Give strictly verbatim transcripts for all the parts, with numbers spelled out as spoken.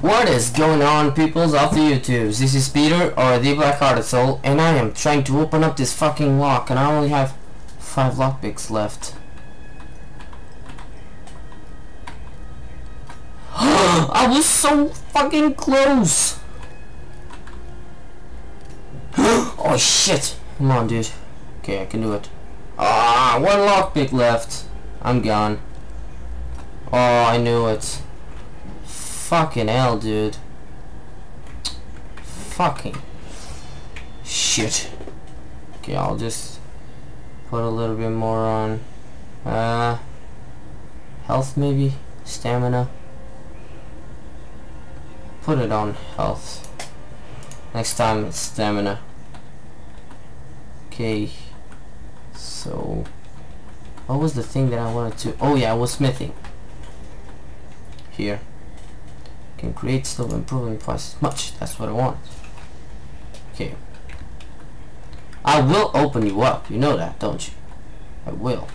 What is going on, peoples of the YouTubes? This is Peter, or the Black-Hearted Soul, and I am trying to open up this fucking lock, and I only have five lockpicks left. I was so fucking close! Oh shit! Come on, dude. Okay, I can do it. Ah, one lockpick left. I'm gone. Oh, I knew it. Fucking hell, dude. Fucking shit. Okay, I'll just put a little bit more on uh, health, maybe stamina. Put it on health. Next time it's stamina. Okay. So, what was the thing that I wanted to? Oh yeah, I was smithing. Here. Can create stuff, improving price as much. That's what I want. Okay. I will open you up. You know that, don't you? I will.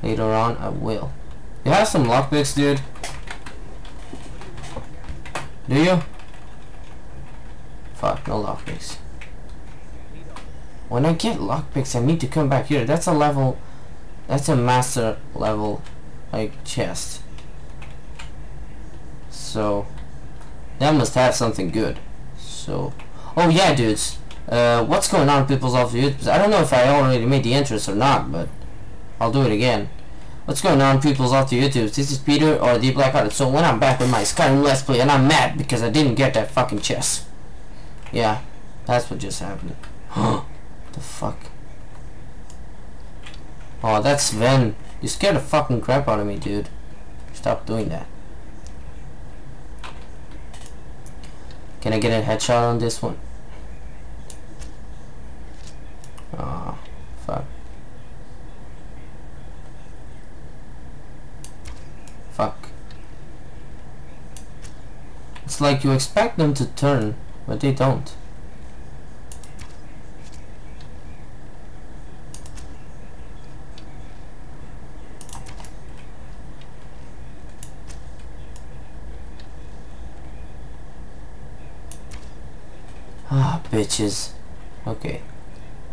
Later on, I will. You have some lockpicks, dude? Do you? Fuck, no lockpicks. When I get lockpicks, I need to come back here. That's a level... That's a master level, like, chest. So... That must have something good. So... Oh yeah, dudes! Uh, what's going on, peoples of the YouTubes? I don't know if I already made the entrance or not, but... I'll do it again. What's going on, peoples of the YouTubes? This is Peter, or the Black-Hearted Soul. When I'm back with my Skyrim Let's Play, and I'm mad because I didn't get that fucking chest. Yeah. That's what just happened. Huh. The fuck? Oh, that's Sven. You scared the fucking crap out of me, dude. Stop doing that. Can I get a headshot on this one? Oh, fuck. Fuck. It's like you expect them to turn, but they don't. Ah, bitches. Okay,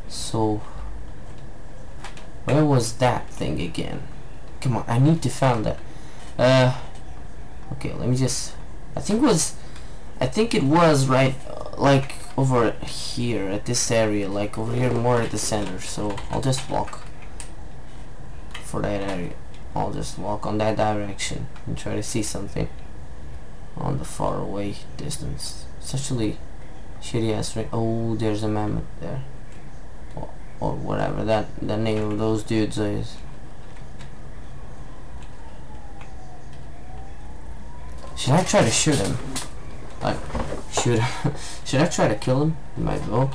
so where was that thing again? Come on, I need to find that. Uh, okay, let me just. I think it was, I think it was right, uh, like over here at this area, like over here more at the center. So I'll just walk for that area. I'll just walk on that direction and try to see something on the far away distance. It's actually. Shitty ass rain. Oh, there's a mammoth there, or, or whatever that the name of those dudes is. Should I try to shoot him? Like, shoot? Should I try to kill him? It might go.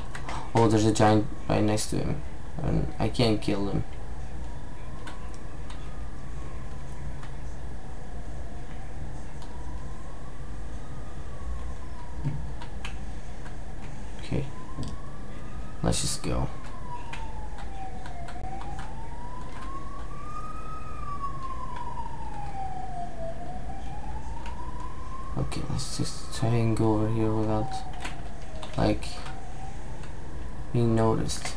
Oh, there's a giant right next to him, and I can't kill him. Let's just go. Okay, let's just try and go over here without, like, being noticed.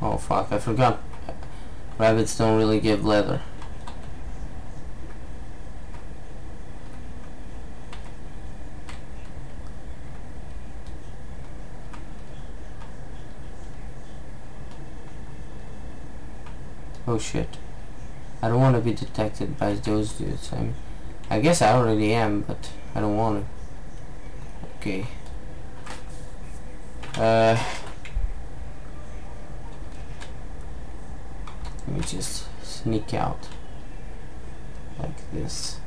Oh fuck, I forgot. Rabbits don't really give leather. Oh shit. I don't want to be detected by those dudes. I mean, I guess I already am, but I don't want to. Okay. Uh... Let me just sneak out like this.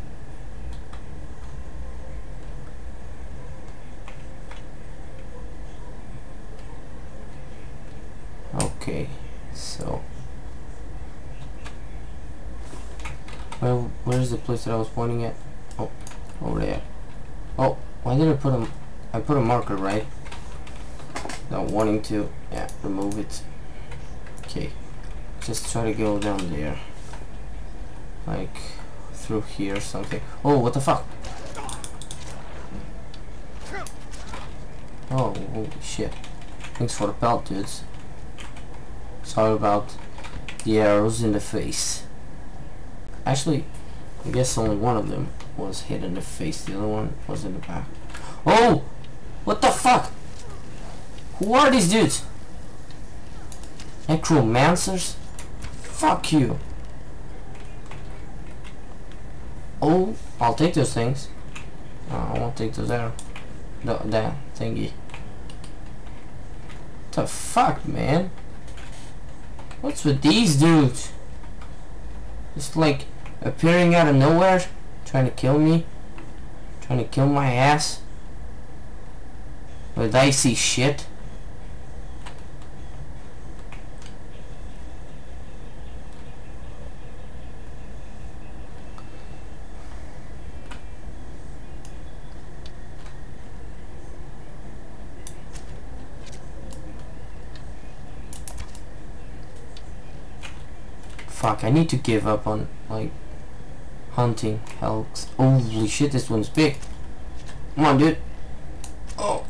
Okay, so well, where's the place that I was pointing at? Oh, over there. Oh, why did I put him? I put a marker, right? Not wanting to, yeah, remove it. Okay, just try to go down there, like through here or something. Oh, what the fuck! Oh, holy shit! Thanks for the pelt, dudes. Sorry about the arrows in the face. Actually, I guess only one of them was hit in the face. The other one was in the back. Oh, what the fuck! Who are these dudes? Necromancers? Fuck you! Oh, I'll take those things. Oh, I won't take those there. The, that thingy. What the fuck, man? What's with these dudes? Just like appearing out of nowhere, trying to kill me, trying to kill my ass. With icy shit. Fuck, I need to give up on, like, hunting elks. Holy shit, this one's big. Come on, dude. Oh,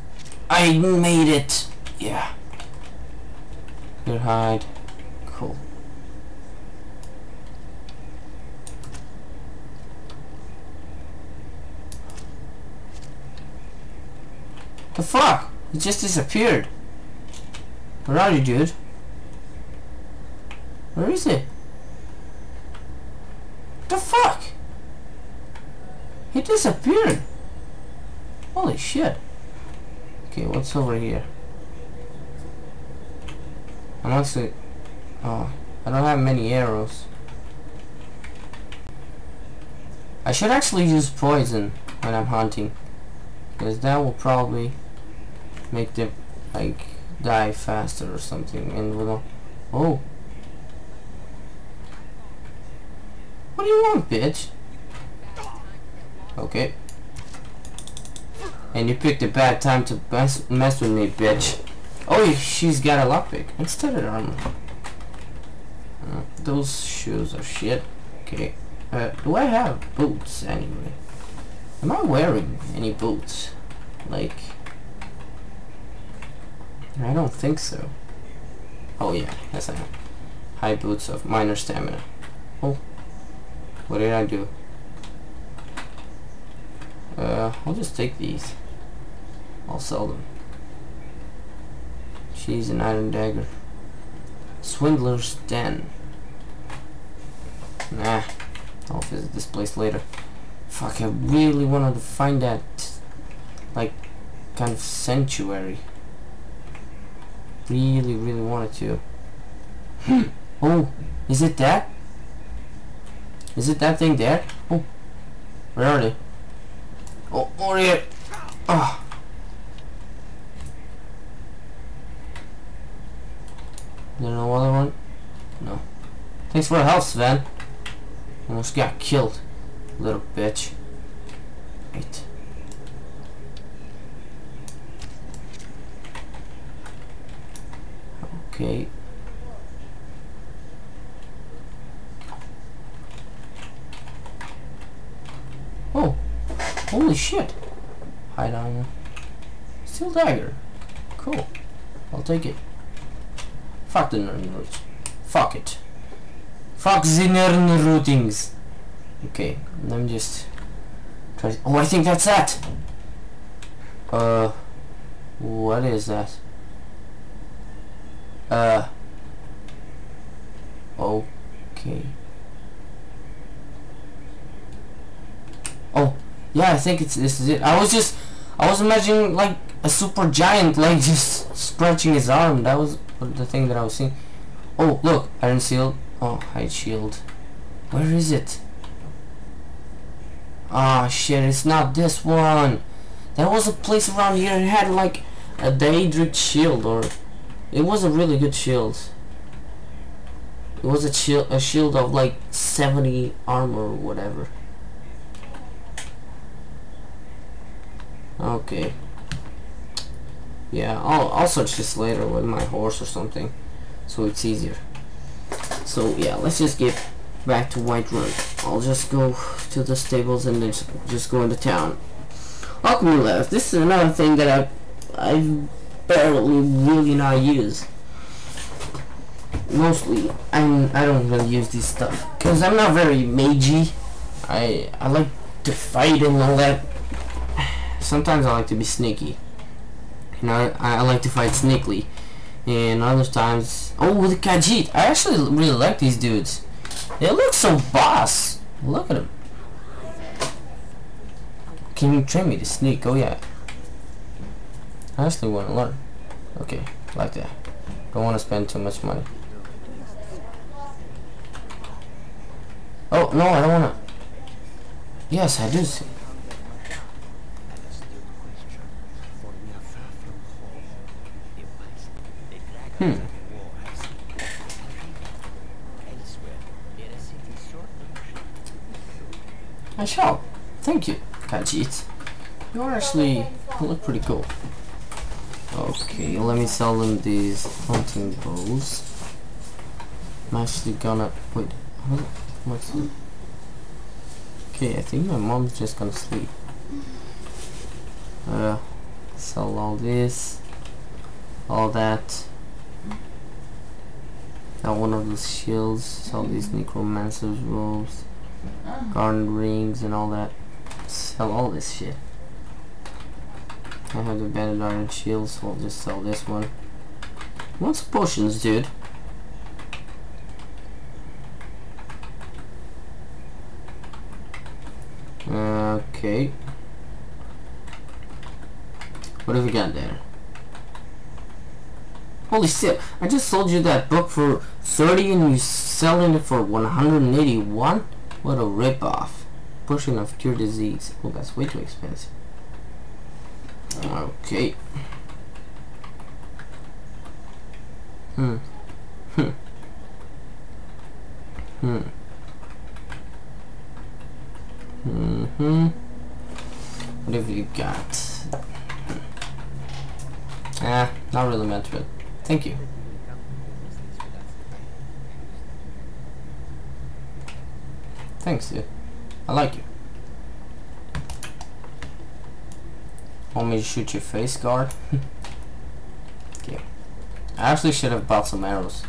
I made it. Yeah. Good hide. Cool. The fuck? It just disappeared. Where are you, dude? Where is it? The fuck? He disappeared. Holy shit. Okay, what's over here? I'm actually... Oh, I don't have many arrows. I should actually use poison when I'm hunting, because that will probably make them, like, die faster or something. And we'll... Oh! What do you want, bitch? Okay. And you picked a bad time to mess, mess with me, bitch. Oh, she's got a lockpick instead of armor. Uh, those shoes are shit. Okay. Uh, do I have boots anyway? Am I wearing any boots? Like... I don't think so. Oh yeah, yes I am. High boots of minor stamina. Oh. What did I do? Uh, I'll just take these. I'll sell them. She's an iron dagger. Swindler's Den. Nah, I'll visit this place later. Fuck, I really wanted to find that, like, kind of sanctuary. Really, really wanted to. Hmm. Oh, is it that? Is it that thing there? Oh, where are they? Oh, over here! Oh. Is there no other one? No. Thanks for the help, Sven. Almost got killed, little bitch. Wait. Okay. Oh, holy shit! Hide armor. Steel dagger. Cool. I'll take it. Fuck the nerd roots. Fuck it. Fuck the nerd rootings. Okay, let me just try. Oh, I think that's that! Uh, what is that? Uh, okay. Oh, yeah, I think it's this is it. I was just, I was imagining like a super giant, like just scratching his arm. That was the thing that I was seeing. Oh, look, iron shield. Oh, hide shield. Where is it? Ah, shit, it's not this one. There was a place around here that had like a Daedric shield, or it was a really good shield. It was a shield, a shield of like seventy armor or whatever. Okay, Yeah, I'll, I'll search this later with my horse or something, so it's easier. So yeah, let's just get back to White Run. I'll just go to the stables and then just go into town. Alchemy Labs, this is another thing that I, I barely really not use. Mostly, I'm, I don't really use this stuff, because I'm not very magey. I, I like to fight and all that. Sometimes I like to be sneaky. You know, I, I like to fight sneakily. And other times... Oh, the Khajiit! I actually really like these dudes. They look so boss! Look at them. Can you train me to sneak? Oh yeah. I actually want to learn. Okay, like that. Don't want to spend too much money. Oh, no, I don't wanna. Yes, I do see. Hmm. I shall. Thank you, Khajiit. You actually look pretty cool. Okay, let me sell them these hunting bows. I'm actually gonna... Wait, hold on. What's it? Okay, I think my mom's just gonna sleep. Uh, sell all this, all that. Now one of those shields, sell these necromancer's robes, garden rings, and all that. Sell all this shit. I have the banded iron shield, so I'll just sell this one. What's potions, dude? Okay. What have we got there? Holy shit! I just sold you that book for thirty, and you're selling it for one hundred eighty-one. What a ripoff! Potion of cure disease. Oh, that's way too expensive. Okay. Hmm. Hmm. Hmm. Mm-hmm. What have you got? Ah, not really meant for it. Thank you. Thanks, dude. I like you. Want me to shoot your face guard? Okay. I actually should have bought some arrows.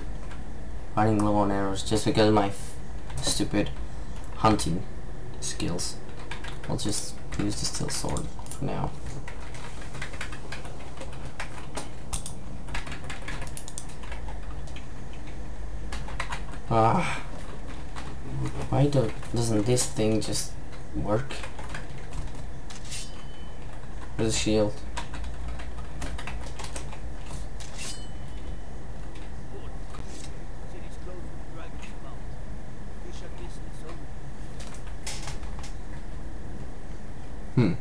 Running low on arrows just because of my f stupid hunting skills. I'll just use the steel sword for now. Ah, why do, doesn't this thing just work? Where's the shield? Hmm.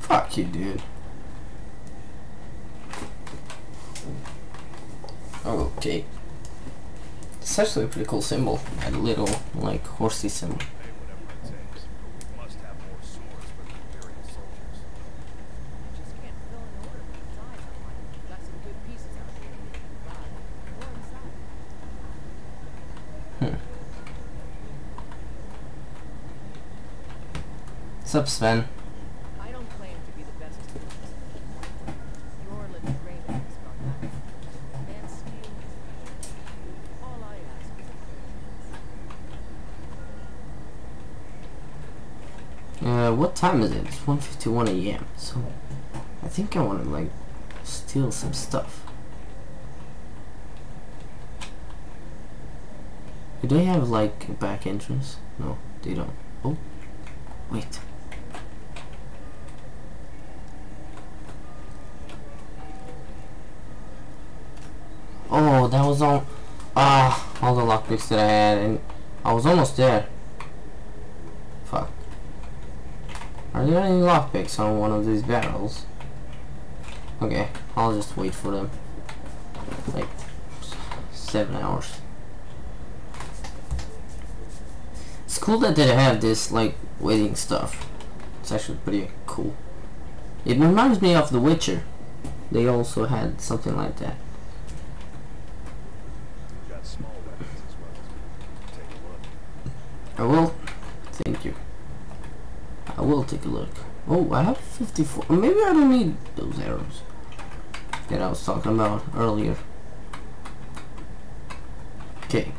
Fuck you, dude. Okay. It's actually a pretty cool symbol. A little, like, horsey symbol. What's up, Sven? I don't claim to be the best. You're living great on this podcast. Man's steel is all I ask. Uh, what time is it? It's one fifty-one A M So I think I want to like steal some stuff. Do they have like a back entrance? No, they don't. Oh, wait. Oh, that was all. Ah, all the lockpicks that I had, and I was almost there. Fuck. Are there any lockpicks on one of these barrels? Okay, I'll just wait for them. Like seven hours. It's cool that they have this like waiting stuff. It's actually pretty cool. It reminds me of The Witcher. They also had something like that. I will. Thank you. I will take a look. Oh, I have fifty-four. Maybe I don't need those arrows that I was talking about earlier. Okay.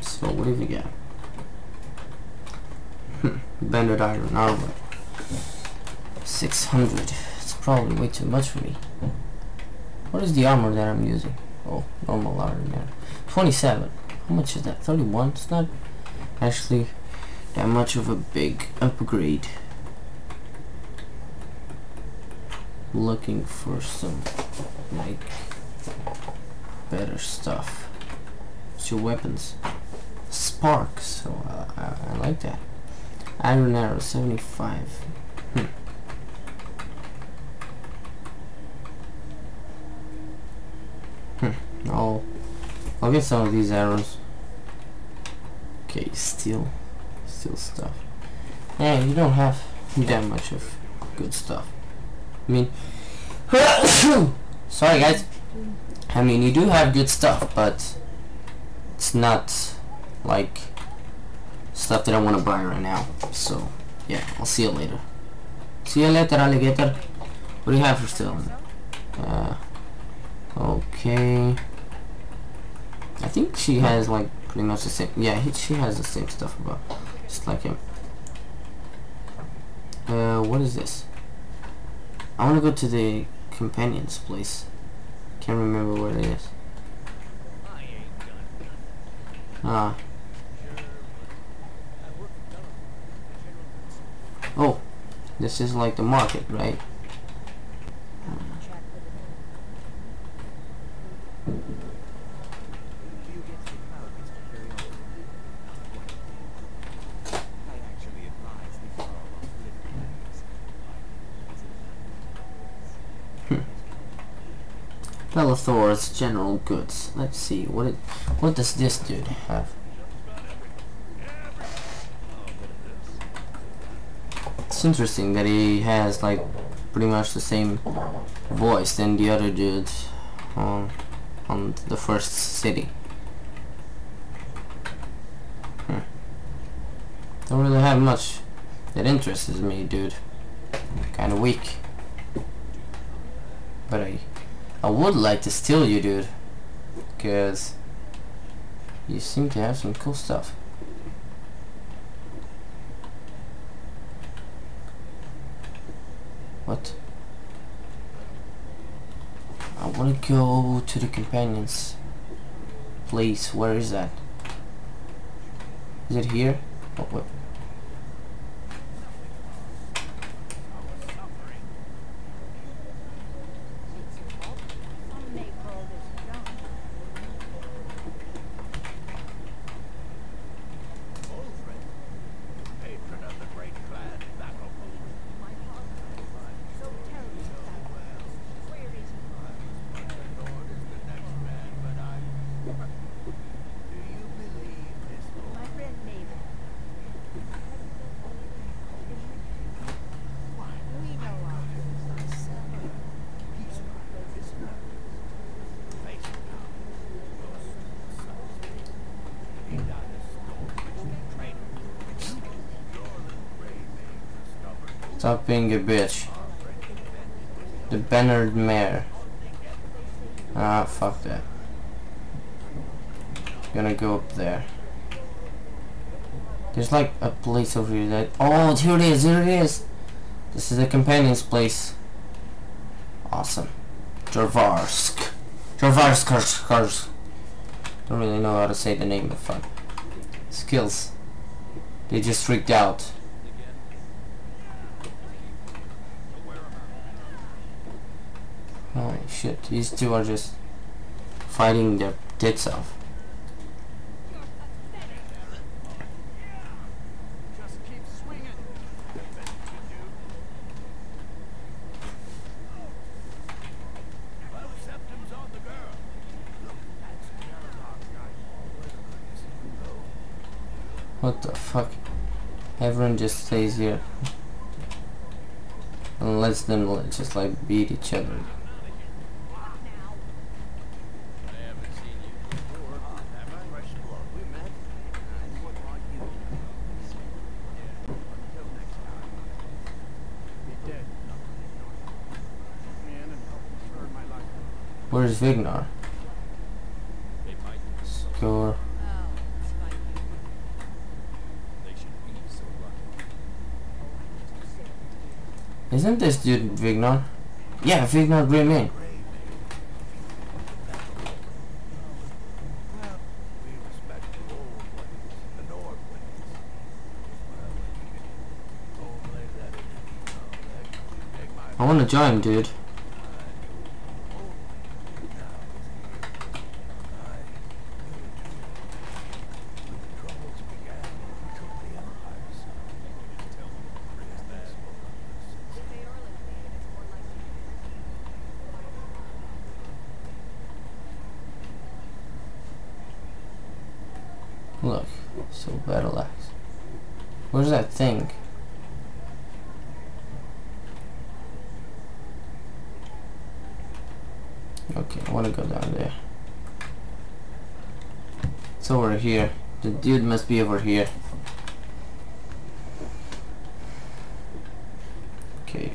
So what have we got? Hmm. Banded iron armor. Six hundred. It's probably way too much for me. What is the armor that I'm using? Oh, normal iron armor. Twenty-seven. How much is that? Thirty-one. It's not actually that much of a big upgrade. Looking for some like better stuff. It's your weapons. Sparks. So uh, I, I like that. Iron arrow seventy-five. Hmm. Hmm. I'll I'll get some of these arrows. Okay, steel, steel stuff. Yeah, you don't have that much of good stuff. I mean, sorry guys. I mean, you do have good stuff, but it's not like stuff that I want to buy right now. So yeah, I'll see you later. See you later, alligator. What do you have for sale? Uh, okay. I think she has like. Pretty much the same. Yeah, he, she has the same stuff about just like him. Uh, what is this? I want to go to the companion's place. Can't remember what it is. Ah. Oh, this is like the market, right? Thor's general goods. Let's see what it, what does this dude have? It's interesting that he has like pretty much the same voice than the other dude on on the first city. Hmm. Don't really have much that interests me, dude. Kind of weak, but I. I would like to steal you, dude, because you seem to have some cool stuff. What? I want to go to the companions place. Where is that? Is it here? Oh, what? Stop being a bitch. The Bannered Mare. Ah, fuck that. Gonna go up there. There's like a place over here that... Oh, here it is, here it is! This is the companion's place. Awesome. Jorrvaskr. Jorrvaskr. Don't really know how to say the name, but fuck. Skills. They just freaked out. Holy shit, these two are just fighting their tits off. Just keep swinging. What the fuck? Everyone just stays here. and let them just like beat each other. Where's Vignar? Score. Isn't this dude Vignar? Yeah, Vignar Gray-Mane. I wanna join, dude. Look, so battle axe. Where's that thing? Okay, I wanna go down there. It's over here. The dude must be over here. Okay.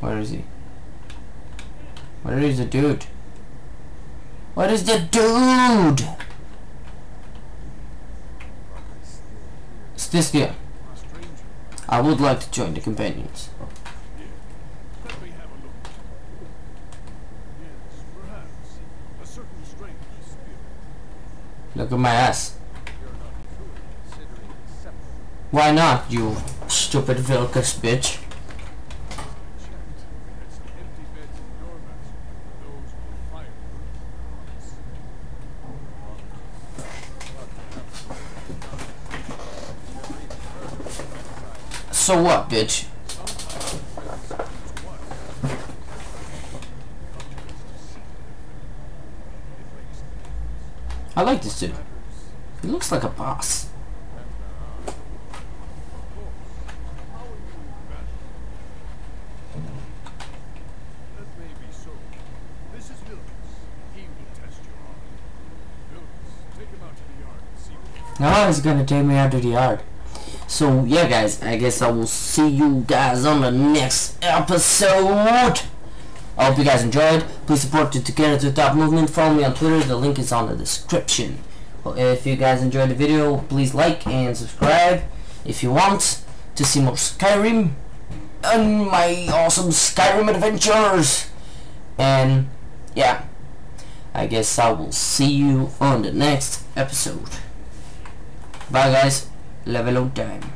Where is he? Where is the dude? What is the dude? It's this guy. I would like to join the companions. Look at my ass. Why not, you stupid Vilkas bitch? So what, bitch? I like this dude. He looks like a boss. Now he's gonna take me out to the yard. So yeah guys, I guess I will see you guys on the next episode. I hope you guys enjoyed. Please support the Together to the Top movement. Follow me on Twitter, the link is on the description. Well, if you guys enjoyed the video, please like and subscribe if you want to see more Skyrim and my awesome Skyrim adventures. And yeah, I guess I will see you on the next episode. Bye guys. Level out time.